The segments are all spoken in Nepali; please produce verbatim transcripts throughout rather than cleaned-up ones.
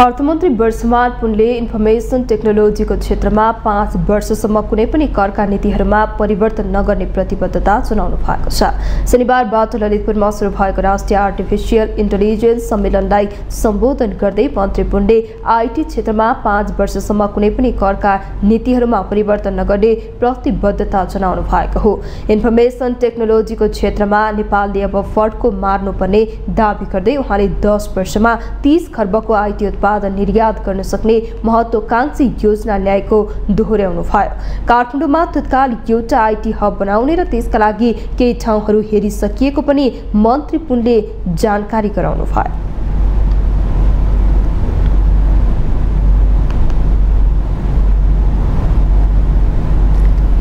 अर्थमन्त्री वर्षमान पुनले इन्फर्मेसन टेक्नोलोजीको क्षेत्रमा पाँच वर्षसम्म कुनै पनि करका नीतिहरूमा परिवर्तन नगर्ने प्रतिबद्धता जनाउनु भएको छ। शनिबारबाट ललितपुरमा सुरु भएको राष्ट्रिय आर्टिफिसियल इन्टेलिजेन्स सम्मेलनलाई सम्बोधन गर्दै मन्त्री पुनले आईटी क्षेत्रमा पाँच वर्षसम्म कुनै पनि करका नीतिहरूमा परिवर्तन नगर्ने प्रतिबद्धता जनाउनु भएको हो। इन्फर्मेसन टेक्नोलोजीको क्षेत्रमा नेपालले अब फड्को मार्नुपर्ने दावी गर्दै उहाँले दस वर्षमा तीस खर्बको आईटी उत्पादन निर्यात गर्न सक्ने महत्वाकांक्षी योजना ल्याएको दोहोर्याउनु भयो। काठमाडौँमा तत्काल एउटा आईटी हब बनाउने र त्यसका लागि केही ठाउँहरू हेरिसकिएको पनि मन्त्री पुनले जानकारी गराउनु भयो।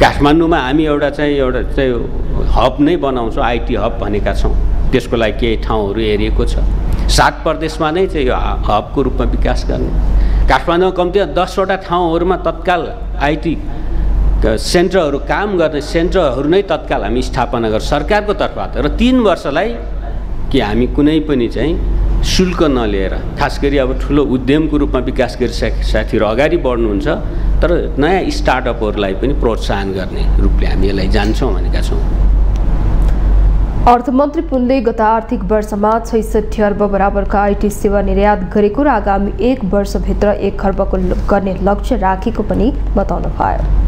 काठमाडौँमा हामी एउटा चाहिँ एउटा चाहिँ हब नै बनाउँछौँ, आईटी हब भनेका छौँ। त्यसको लागि केही ठाउँहरू हेरिएको छ। सात प्रदेशमा नै चाहिँ यो हबको रूपमा विकास गर्ने। काठमाडौँमा कम्ती दसवटा ठाउँहरूमा तत्काल आईटी सेन्टरहरू काम गर्ने सेन्टरहरू नै तत्काल हामी स्थापना गर्छौँ सरकारको तर्फबाट, र तीन वर्षलाई कि हामी कुनै पनि चाहिँ शुल्क नलिएर, खास गरी अब ठुलो उद्यमको रूपमा विकास गरिसकेका साथीहरू अगाडि बढ्नुहुन्छ तर नयाँ स्टार्टअपहरूलाई पनि प्रोत्साहन गर्ने रूपले हामी यसलाई जान्छौँ भनेका छौँ। अर्थमन्त्री पुनले गत आर्थिक वर्षमा छैसठी अर्ब बराबरका आईटी सेवा निर्यात गरेको र आगामी एक वर्षभित्र एक खर्बको गर्ने लक्ष्य राखेको पनि बताउनु भयो।